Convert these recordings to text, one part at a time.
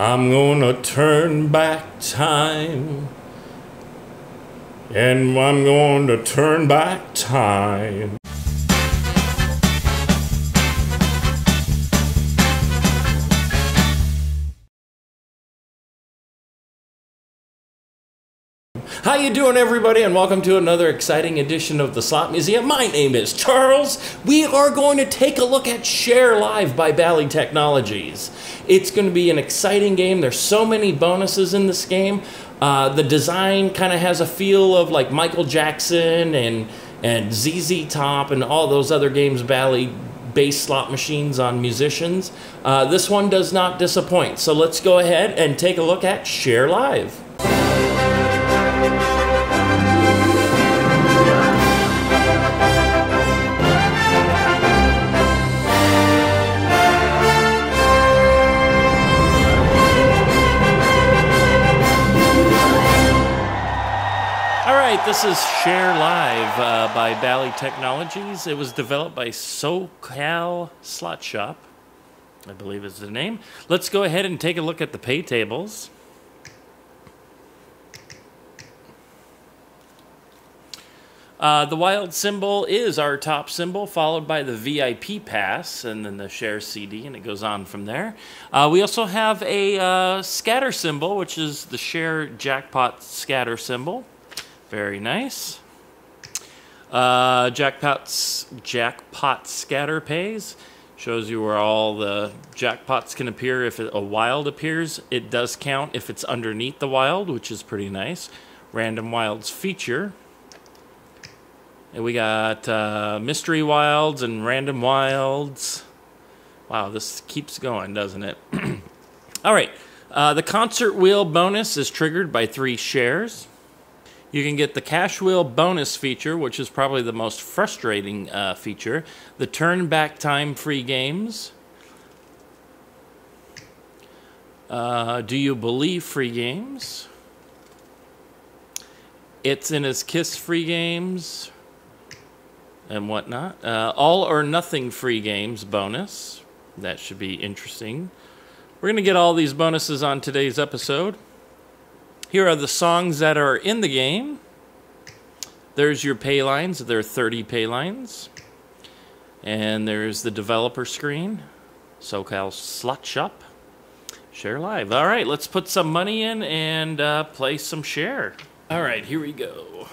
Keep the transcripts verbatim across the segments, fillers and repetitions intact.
I'm gonna turn back time, and I'm gonna turn back time. How you doing, everybody, and welcome to another exciting edition of the Slot Museum. My name is Charles. We are going to take a look at Cher Live by Bally Technologies. It's going to be an exciting game. There's so many bonuses in this game. Uh, the design kind of has a feel of like Michael Jackson and and Z Z Top and all those other games Bally based slot machines on musicians. Uh, this one does not disappoint. So let's go ahead and take a look at Cher Live. This is Cher Live uh, by Bally Technologies. It was developed by SoCal Slot Shop, I believe is the name. Let's go ahead and take a look at the pay tables. Uh, the wild symbol is our top symbol, followed by the V I P pass, and then the Cher C D, and it goes on from there. Uh, we also have a uh, scatter symbol, which is the Cher jackpot scatter symbol. Very nice. Uh, jackpots, jackpot scatter pays. Shows you where all the jackpots can appear. If a wild appears, it does count if it's underneath the wild, which is pretty nice. Random wilds feature. And we got uh, mystery wilds and random wilds. Wow, this keeps going, doesn't it? All right. Uh, the concert wheel bonus is triggered by three shares. You can get the cash wheel bonus feature, which is probably the most frustrating uh, feature. The turn back time free games. Uh, do you believe free games? It's in his kiss free games and whatnot. Uh, all or nothing free games bonus. That should be interesting. We're going to get all these bonuses on today's episode. Here are the songs that are in the game. There's your pay lines. There are thirty pay lines. And there's the developer screen. SoCal Slot Shop. Cher Live. All right, let's put some money in and uh, play some Cher. All right, here we go.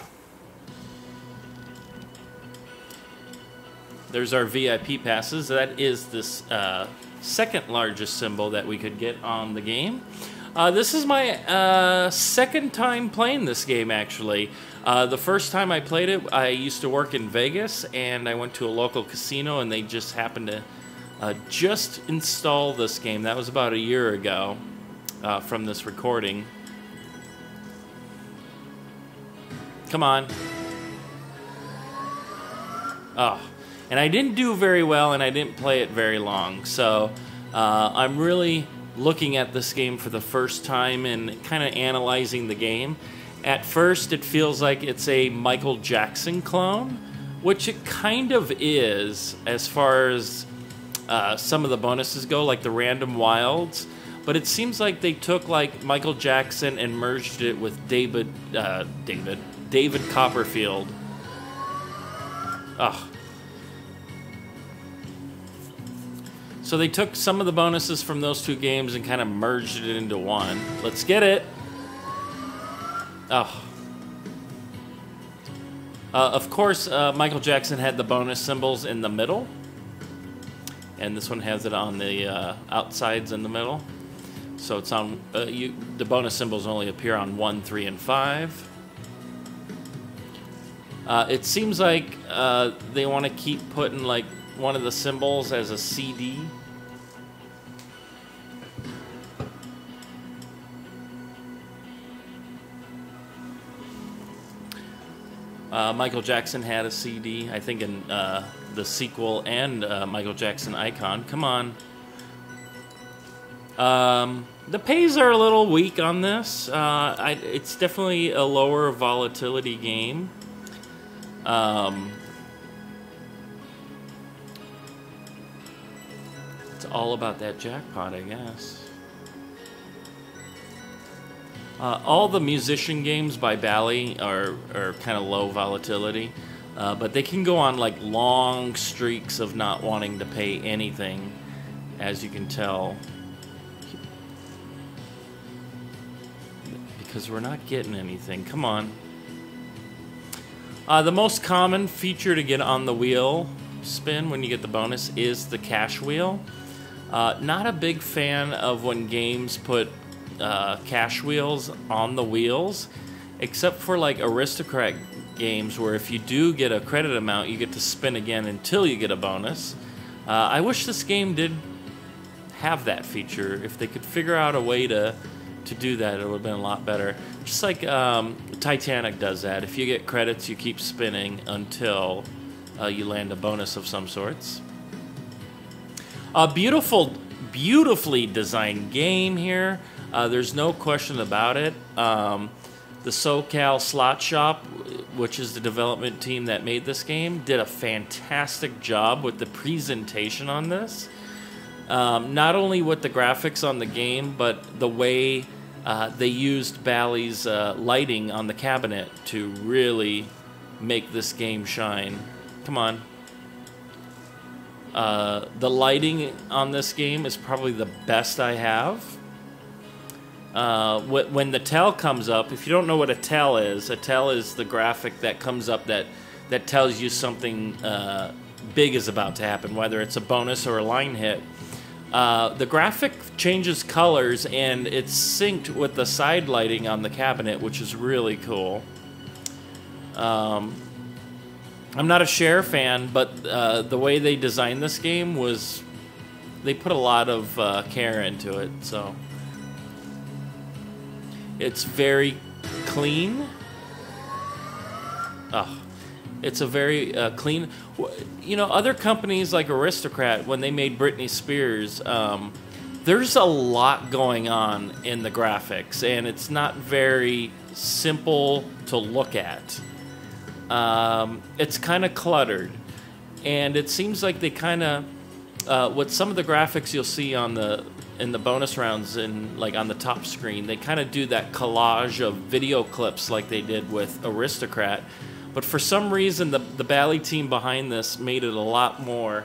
There's our V I P passes. That is this uh, second largest symbol that we could get on the game. Uh, this is my uh, second time playing this game, actually. Uh, the first time I played it, I used to work in Vegas, and I went to a local casino, and they just happened to uh, just install this game. That was about a year ago uh, from this recording. Come on. Oh, and I didn't do very well, and I didn't play it very long, so uh, I'm really looking at this game for the first time and kind of analyzing the game. At first, it feels like it's a Michael Jackson clone, which it kind of is as far as uh, some of the bonuses go, like the random wilds. But it seems like they took like Michael Jackson and merged it with David, uh, David, David Copperfield. Ugh. So they took some of the bonuses from those two games and kind of merged it into one. Let's get it. Oh. Uh, of course, uh, Michael Jackson had the bonus symbols in the middle. And this one has it on the uh, outsides in the middle. So it's on, uh, you, the bonus symbols only appear on one, three, and five. Uh, it seems like uh, they want to keep putting like one of the symbols as a C D. Uh, Michael Jackson had a C D, I think, in uh, the sequel and uh, Michael Jackson Icon. Come on. Um, the pays are a little weak on this. Uh, I, it's definitely a lower volatility game. Um, it's all about that jackpot, I guess. Uh, all the musician games by Bally are, are kind of low volatility, uh, but they can go on like long streaks of not wanting to pay anything, as you can tell, because we're not getting anything. Come on. Uh, the most common feature to get on the wheel spin when you get the bonus is the cash wheel. Uh, not a big fan of when games put uh, cash wheels on the wheels, except for like Aristocrat games where if you do get a credit amount, you get to spin again until you get a bonus. Uh, I wish this game did have that feature. If they could figure out a way to to do that, it would have been a lot better. Just like um, Titanic does that. If you get credits, you keep spinning until uh, you land a bonus of some sorts. A beautiful, beautifully designed game here. Uh, there's no question about it. Um, the SoCal Slot Shop, which is the development team that made this game, did a fantastic job with the presentation on this. Um, not only with the graphics on the game, but the way uh, they used Bally's uh, lighting on the cabinet to really make this game shine. Come on. Uh, the lighting on this game is probably the best I have. Uh, wh when the tell comes up, if you don't know what a tell is, a tell is the graphic that comes up that, that tells you something uh, big is about to happen, whether it's a bonus or a line hit. Uh, the graphic changes colors and it's synced with the side lighting on the cabinet, which is really cool. Um, I'm not a Cher fan, but uh, the way they designed this game was they put a lot of uh, care into it. So it's very clean. Oh, it's a very uh, clean. You know, other companies like Aristocrat, when they made Britney Spears, um, there's a lot going on in the graphics, and it's not very simple to look at. Um, it's kind of cluttered, and it seems like they kind of uh, with some of the graphics you'll see on the in the bonus rounds and like on the top screen, they kind of do that collage of video clips like they did with Aristocrat, but for some reason the, the Bally team behind this made it a lot more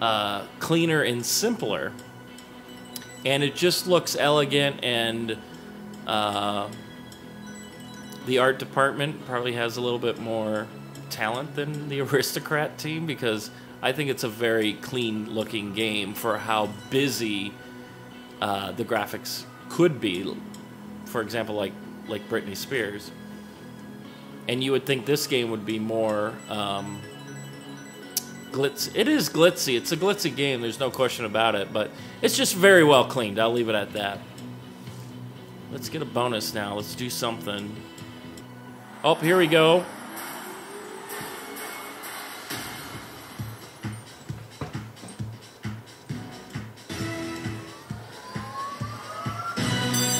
uh, cleaner and simpler, and it just looks elegant. And uh, the art department probably has a little bit more talent than the Aristocrat team, because I think it's a very clean looking game for how busy uh, the graphics could be. For example, like like Britney Spears. And you would think this game would be more um, glitz. It is glitzy. It's a glitzy game. There's no question about it. But it's just very well cleaned. I'll leave it at that. Let's get a bonus now. Let's do something. Oh, here we go.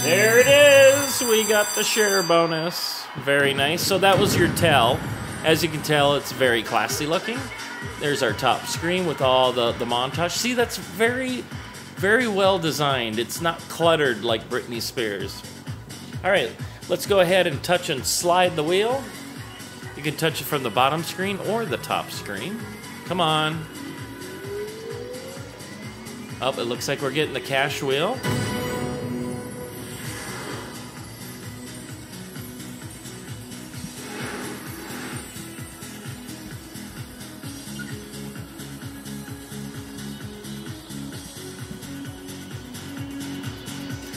There it is. We got the share bonus. Very nice. So that was your tell. As you can tell, it's very classy looking. There's our top screen with all the, the montage. See, that's very, very well designed. It's not cluttered like Britney Spears. All right. Let's go ahead and touch and slide the wheel. You can touch it from the bottom screen or the top screen. Come on. Oh, it looks like we're getting the cash wheel.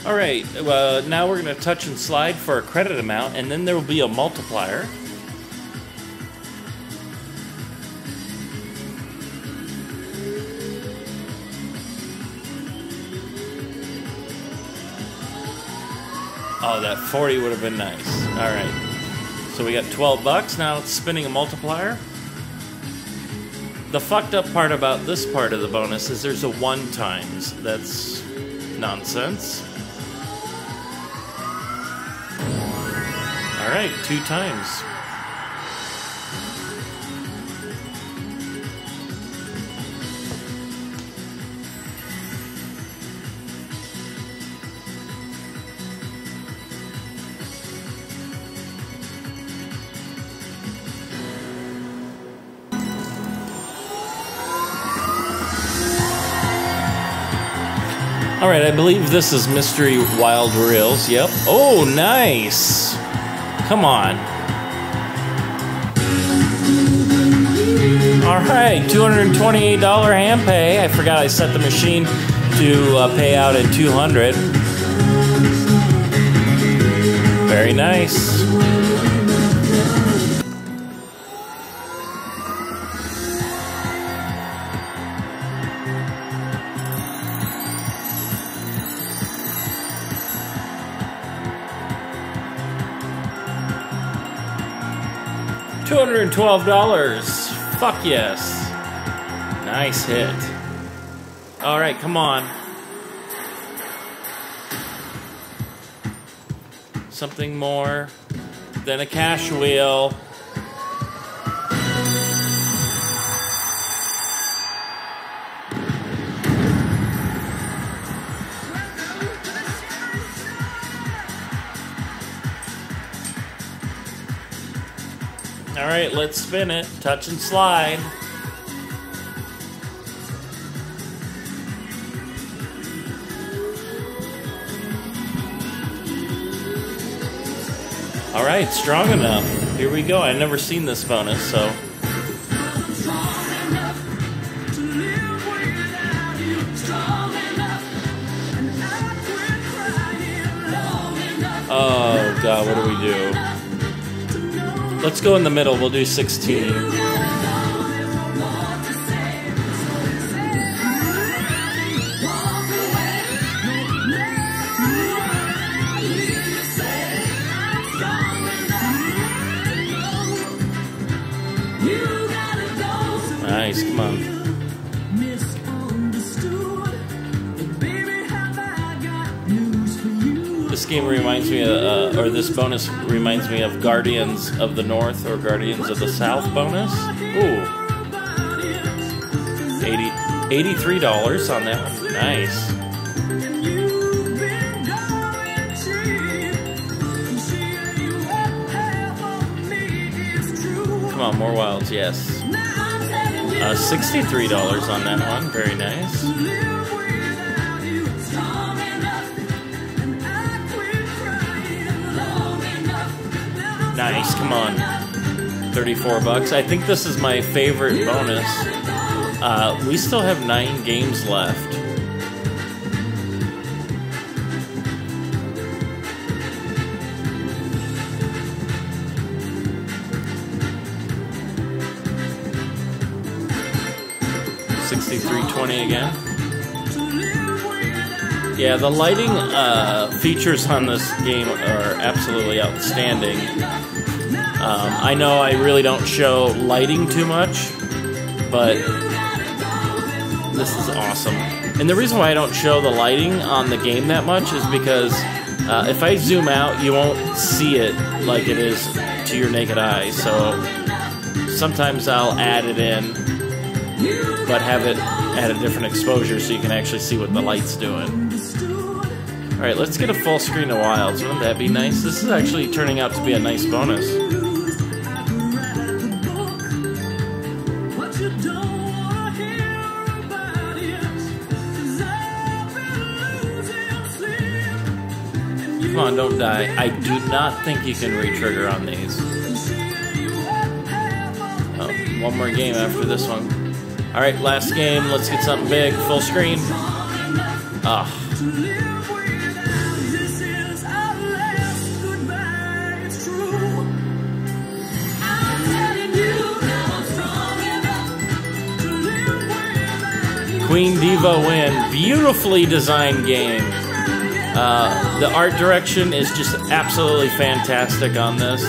All right, uh, now we're going to touch and slide for a credit amount, and then there will be a multiplier. Oh, that forty would have been nice. All right, so we got twelve bucks. Now it's spinning a multiplier. The fucked up part about this part of the bonus is there's a one times. That's nonsense. All right, two times. All right, I believe this is Mystery Wild Reels. Yep. Oh, nice. Come on. All right, two hundred twenty-eight dollars hand pay. I forgot I set the machine to uh, pay out at two hundred. Very nice. two hundred twelve dollars. Fuck yes. Nice hit. All right, come on. Something more than a cash wheel. All right, let's spin it. Touch and slide. All right, strong enough. Here we go. I've never seen this bonus, so. Oh, God, what do we do? Let's go in the middle. We'll do sixteen. Nice. Come on. This game reminds me of, uh, or this bonus reminds me of Guardians of the North or Guardians of the South bonus. Ooh. eighty, eighty-three dollars on that one. Nice. Come on, more wilds, yes. Uh, sixty-three dollars on that one. Very nice. Nice, come on. thirty-four bucks. I think this is my favorite bonus. Uh, we still have nine games left. sixty-three twenty again. Yeah, the lighting uh, features on this game are absolutely outstanding. Um, I know I really don't show lighting too much, but this is awesome. And the reason why I don't show the lighting on the game that much is because uh, if I zoom out, you won't see it like it is to your naked eye. So sometimes I'll add it in, but have it at a different exposure so you can actually see what the light's doing. All right, let's get a full screen of wilds. Wouldn't that be nice? This is actually turning out to be a nice bonus. Come on, don't die. I do not think you can re-trigger on these. Oh, one more game after this one. All right, last game. Let's get something big. Full screen. Ah. Oh. Queen Diva win. Beautifully designed game. Uh, the art direction is just absolutely fantastic on this.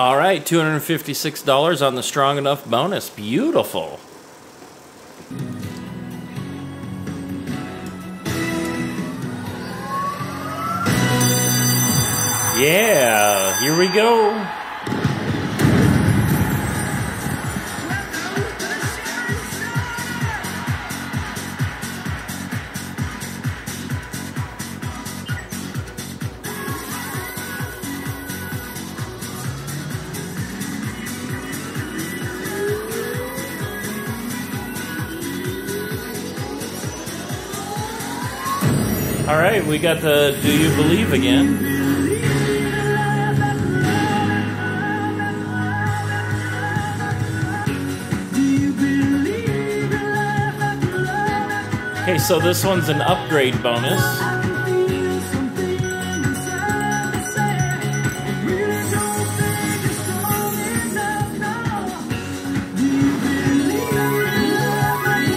All right, two hundred fifty-six dollars on the Strong Enough bonus. Beautiful. Yeah, here we go. All right, we got the Do You Believe again. Okay, so this one's an upgrade bonus.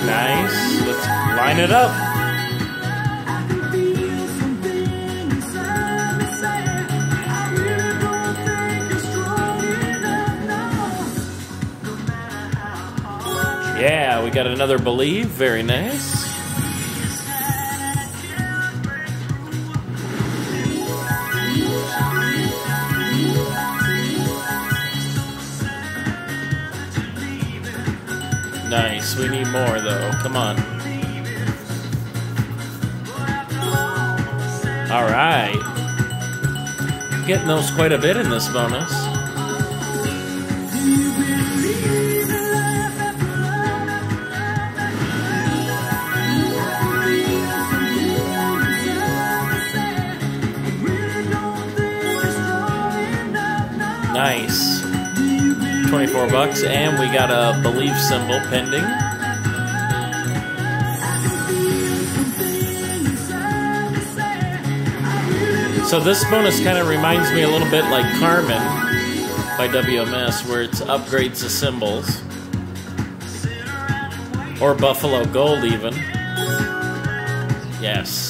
Nice. Let's line it up. Yeah, we got another Believe. Very nice. Nice. We need more, though. Come on. All right. Getting those quite a bit in this bonus. Nice. twenty-four bucks, and we got a Believe symbol pending. So this bonus kind of reminds me a little bit like Carmen by W M S, where it's upgrades to symbols. Or Buffalo Gold, even. Yes.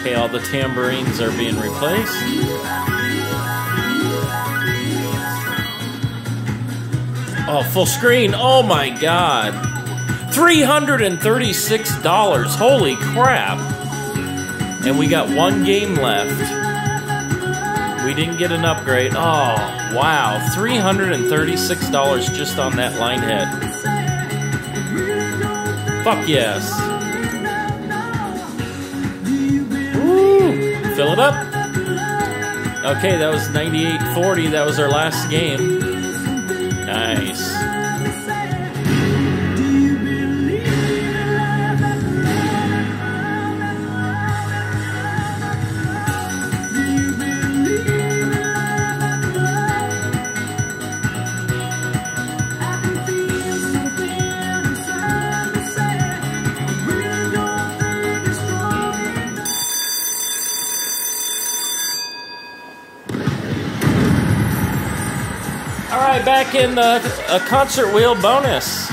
Okay, all the tambourines are being replaced. Oh, full screen. Oh my god. three hundred thirty-six dollars. Holy crap. And we got one game left. We didn't get an upgrade. Oh, wow. three hundred thirty-six dollars just on that line head. Fuck yes. Fill it up. Okay, that was ninety-eight forty. That was our last game. Nice. Back in the, a concert wheel bonus.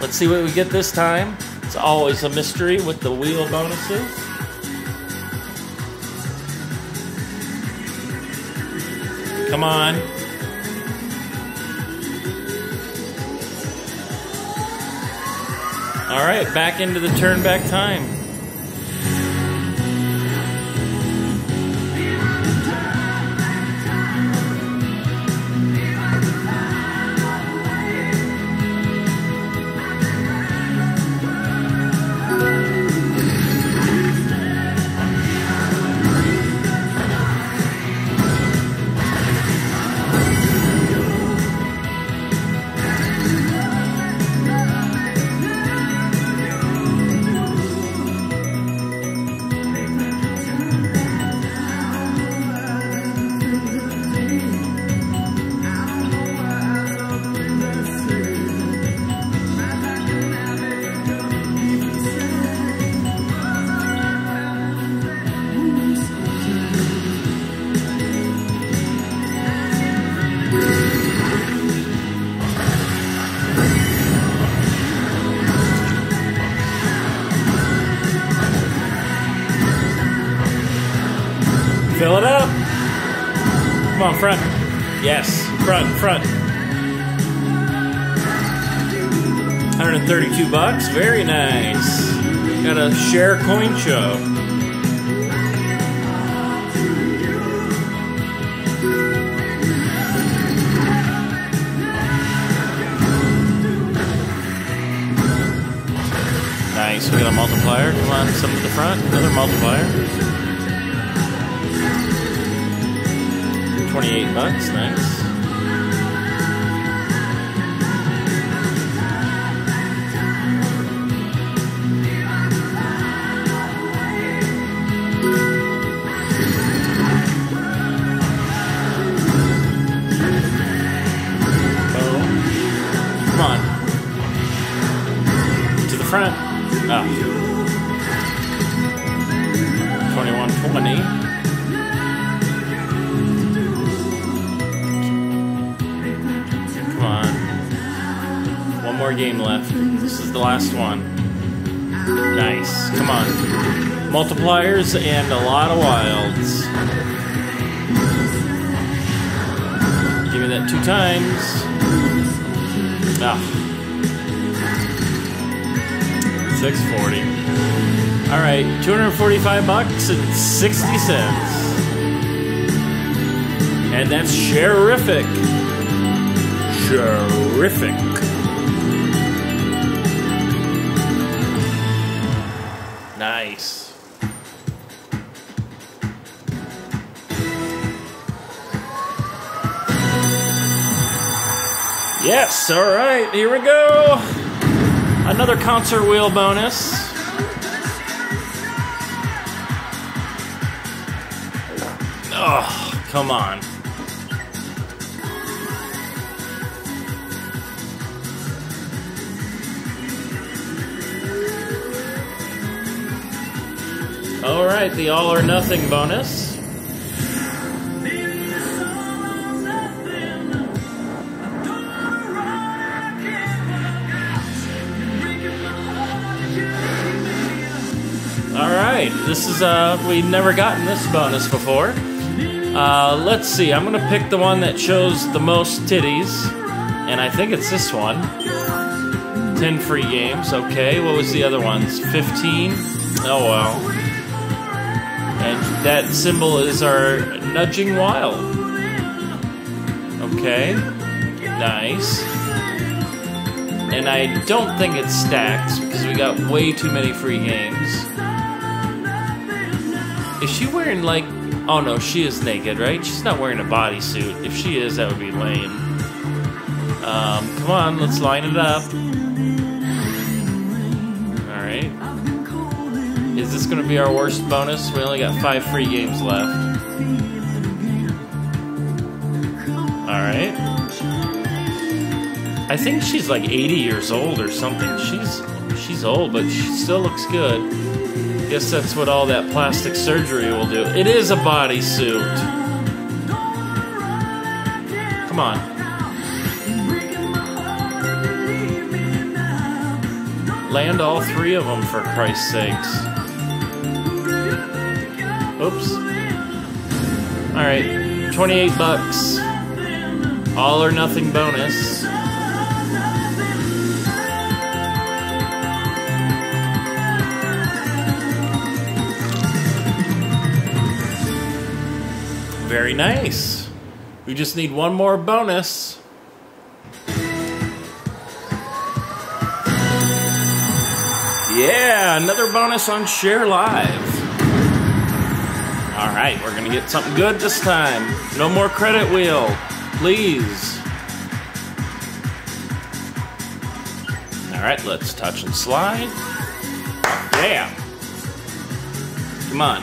Let's see what we get this time. It's always a mystery with the wheel bonuses. Come on. All right, back into the Turn Back Time. Fill it up. Come on, front. Yes, front, front. one hundred thirty-two bucks. Very nice. Got a Cher coin show. Nice. We got a multiplier. Come on, some to the front. Another multiplier. twenty-eight bucks, nice. up. twenty-one twenty. One more game left. This is the last one. Nice. Come on. Multipliers and a lot of wilds. Give me that two times. Ah. six forty. Alright, two hundred forty-five bucks and sixty cents. And that's Cherific. Cherific. Nice. Yes, all right, here we go. Another concert wheel bonus. Oh, come on. All right, the all or nothing bonus. All right, this is, uh, we've never gotten this bonus before. Uh, let's see, I'm gonna pick the one that shows the most titties, and I think it's this one. ten free games, okay, what was the other ones? fifteen? Oh well. And that symbol is our nudging wild. Okay. Nice. And I don't think it's stacked, because we got way too many free games. Is she wearing, like... Oh no, she is naked, right? She's not wearing a bodysuit. If she is, that would be lame. Um, come on, let's line it up. Alright. Is this going to be our worst bonus? We only got five free games left. Alright. I think she's like eighty years old or something. She's she's old, but she still looks good. Guess that's what all that plastic surgery will do. It is a bodysuit. Come on. Land all three of them, for Christ's sakes. Oops. Alright, twenty-eight bucks. All or nothing bonus. Very nice. We just need one more bonus. Yeah, another bonus on Cher Live. Alright, we're gonna get something good this time. No more credit wheel, please. Alright, let's touch and slide. Yeah! Come on.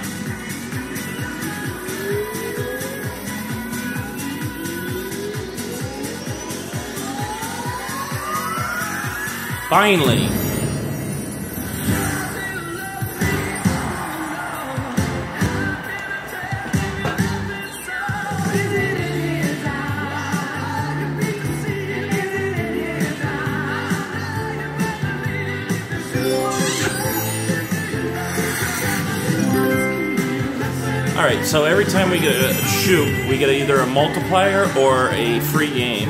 Finally! Alright, so every time we get a shoot, we get either a multiplier or a free game.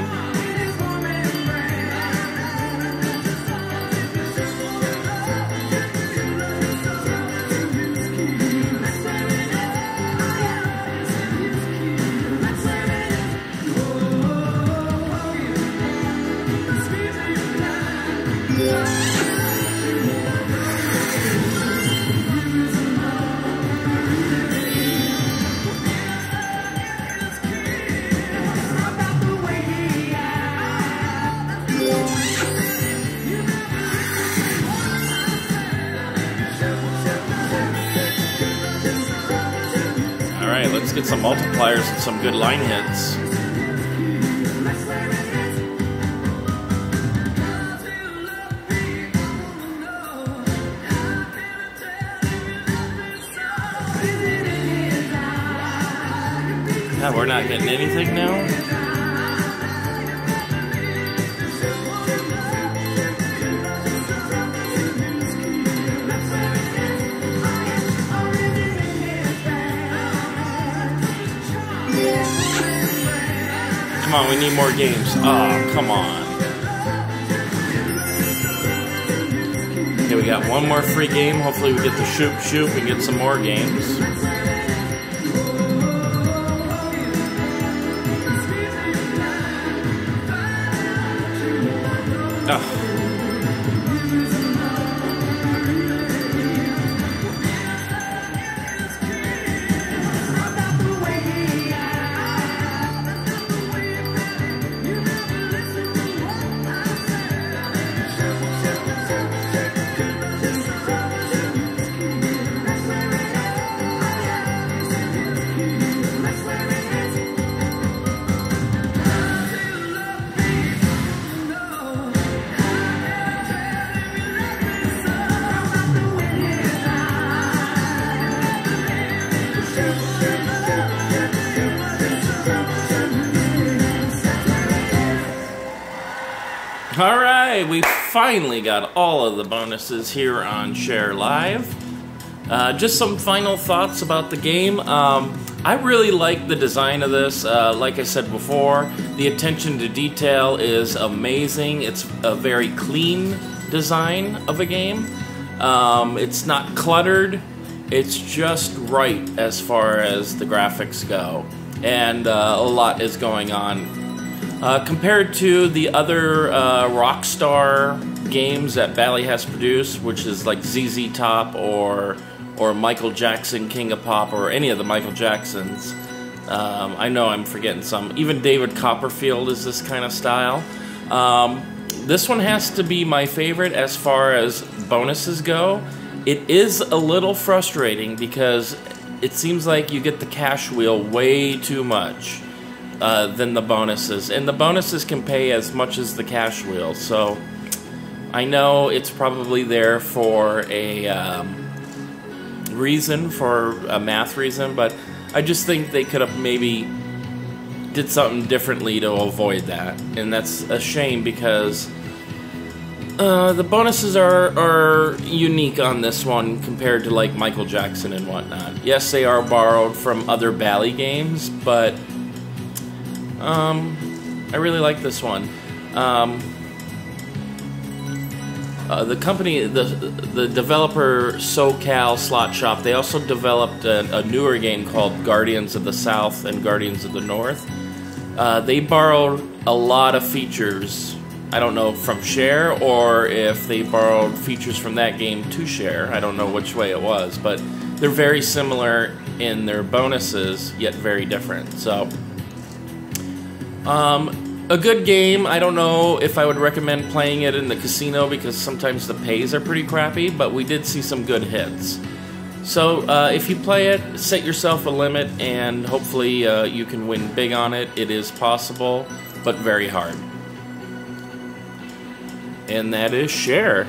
Get some multipliers and some good line hits. Yeah, we're not getting anything now. Come on, we need more games. Oh, come on. Okay, we got one more free game. Hopefully we get the shoot shoot. We get some more games. Finally got all of the bonuses here on Cher Live. Uh, just some final thoughts about the game. Um, I really like the design of this. Uh, like I said before, the attention to detail is amazing. It's a very clean design of a game. Um, it's not cluttered. It's just right as far as the graphics go. And uh, a lot is going on. Uh, compared to the other uh, Rockstar games that Bally has produced, which is like Z Z Top or or Michael Jackson, King of Pop, or any of the Michael Jacksons. Um, I know I'm forgetting some. Even David Copperfield is this kind of style. Um, this one has to be my favorite as far as bonuses go. It is a little frustrating because it seems like you get the cash wheel way too much. Uh, than the bonuses, and the bonuses can pay as much as the cash wheel, so I know it's probably there for a um, reason, for a math reason, but I just think they could have maybe did something differently to avoid that, and that's a shame because uh, the bonuses are, are unique on this one compared to like Michael Jackson and whatnot. Yes, they are borrowed from other Bally games, but Um, I really like this one. Um, uh, the company, the the developer SoCal Slot Shop, they also developed a, a newer game called Guardians of the South and Guardians of the North. Uh, they borrowed a lot of features. I don't know from Cher or if they borrowed features from that game to Cher. I don't know which way it was, but they're very similar in their bonuses, yet very different. So. Um, a good game. I don't know if I would recommend playing it in the casino because sometimes the pays are pretty crappy, but we did see some good hits. So uh, if you play it, set yourself a limit and hopefully uh, you can win big on it. It is possible, but very hard. And that is Cher.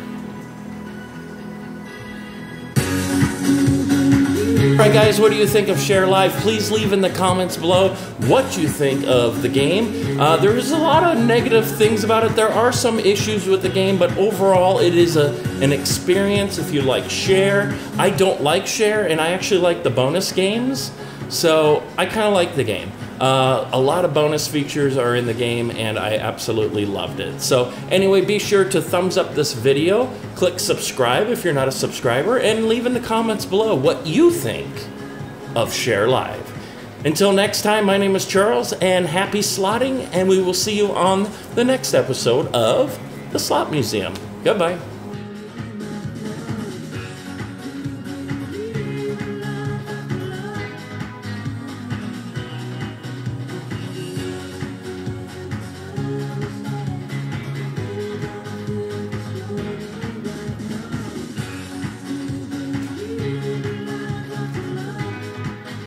Alright guys, what do you think of Cher Live? Please leave in the comments below what you think of the game. Uh, there's a lot of negative things about it. There are some issues with the game, but overall it is a, an experience if you like Cher. I don't like Cher, and I actually like the bonus games, so I kind of like the game. Uh, a lot of bonus features are in the game, and I absolutely loved it. So anyway, be sure to thumbs up this video, click subscribe if you're not a subscriber, and leave in the comments below what you think of Cher Live. Until next time, my name is Charles, and happy slotting, and we will see you on the next episode of The Slot Museum. Goodbye.